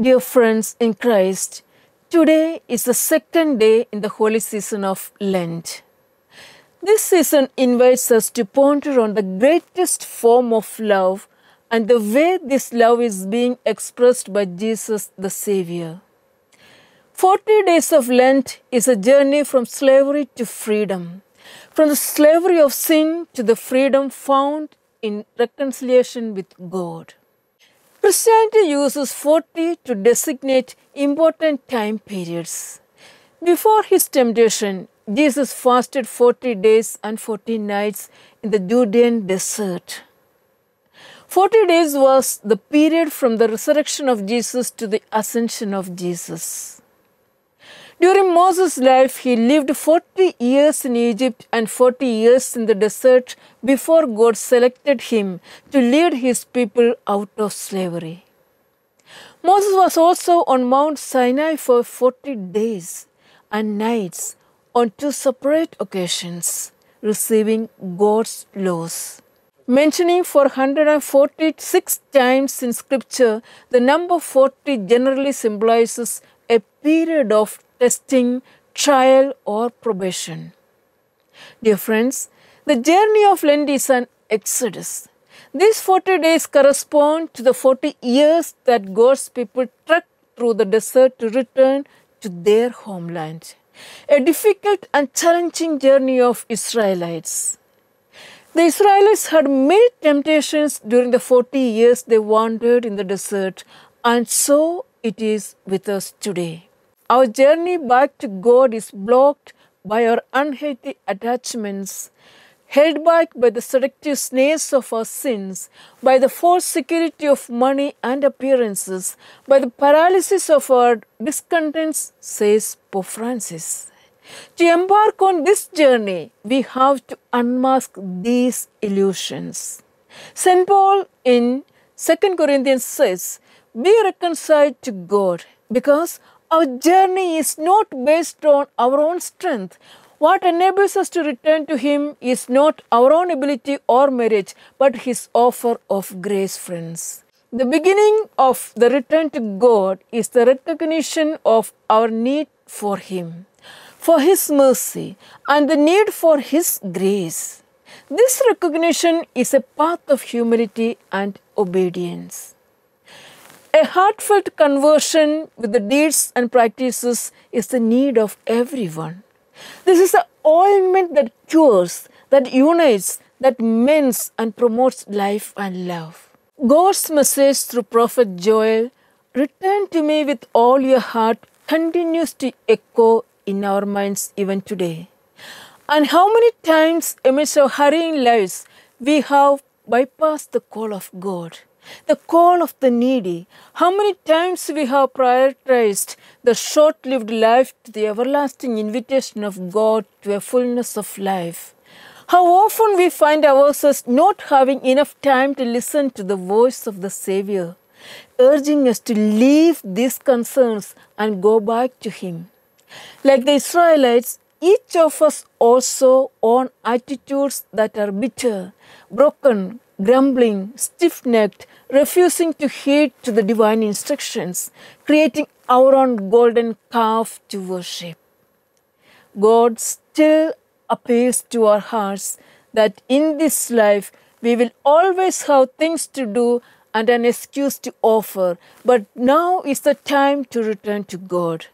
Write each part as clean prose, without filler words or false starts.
Dear friends in Christ, today is the second day in the holy season of Lent. This season invites us to ponder on the greatest form of love and the way this love is being expressed by Jesus the Savior. 40 days of Lent is a journey from slavery to freedom, from the slavery of sin to the freedom found in reconciliation with God. Christianity uses 40 to designate important time periods. Before his temptation, Jesus fasted 40 days and 40 nights in the Judean desert. 40 days was the period from the resurrection of Jesus to the ascension of Jesus. During Moses' life, he lived 40 years in Egypt and 40 years in the desert before God selected him to lead his people out of slavery. Moses was also on Mount Sinai for 40 days and nights on two separate occasions, receiving God's laws. Mentioning 446 times in Scripture, the number 40 generally symbolizes a period of testing, trial, or probation. Dear friends, the journey of Lent is an exodus. These 40 days correspond to the 40 years that God's people trekked through the desert to return to their homeland. A difficult and challenging journey of Israelites. The Israelites had many temptations during the 40 years they wandered in the desert, and so it is with us today. Our journey back to God is blocked by our unhealthy attachments, held back by the seductive snares of our sins, by the false security of money and appearances, by the paralysis of our discontents, says Pope Francis. To embark on this journey, we have to unmask these illusions. St. Paul in 2 Corinthians says, "Be reconciled to God," because our journey is not based on our own strength. What enables us to return to Him is not our own ability or merit, but His offer of grace, friends. The beginning of the return to God is the recognition of our need for Him, for His mercy, and the need for His grace. This recognition is a path of humility and obedience. A heartfelt conversion with the deeds and practices is the need of everyone. This is the ointment that cures, that unites, that mends and promotes life and love. God's message through Prophet Joel, "Return to me with all your heart," continues to echo in our minds even today. And how many times amidst our hurrying lives we have bypassed the call of God, the call of the needy. How many times we have prioritized the short-lived life to the everlasting invitation of God to a fullness of life. How often we find ourselves not having enough time to listen to the voice of the Savior, urging us to leave these concerns and go back to Him. Like the Israelites, each of us also own attitudes that are bitter, broken, grumbling, stiff-necked, refusing to heed to the divine instructions, creating our own golden calf to worship. God still appeals to our hearts that in this life we will always have things to do and an excuse to offer, but now is the time to return to God.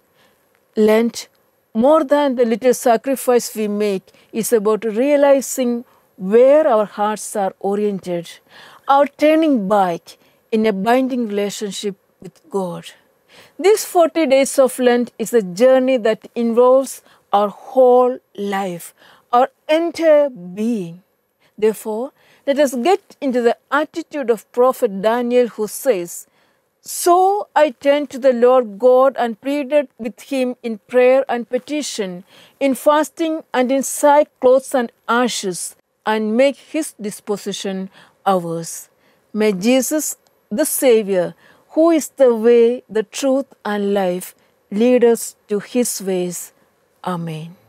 Lent, more than the little sacrifice we make, is about realizing where our hearts are oriented, our turning back in a binding relationship with God. These 40 days of Lent is a journey that involves our whole life, our entire being. Therefore, let us get into the attitude of Prophet Daniel, who says, "So I turned to the Lord God and pleaded with Him in prayer and petition, in fasting and in sackcloth and ashes, and make His disposition ours." May Jesus, the Savior, who is the way, the truth, and life, lead us to His ways. Amen.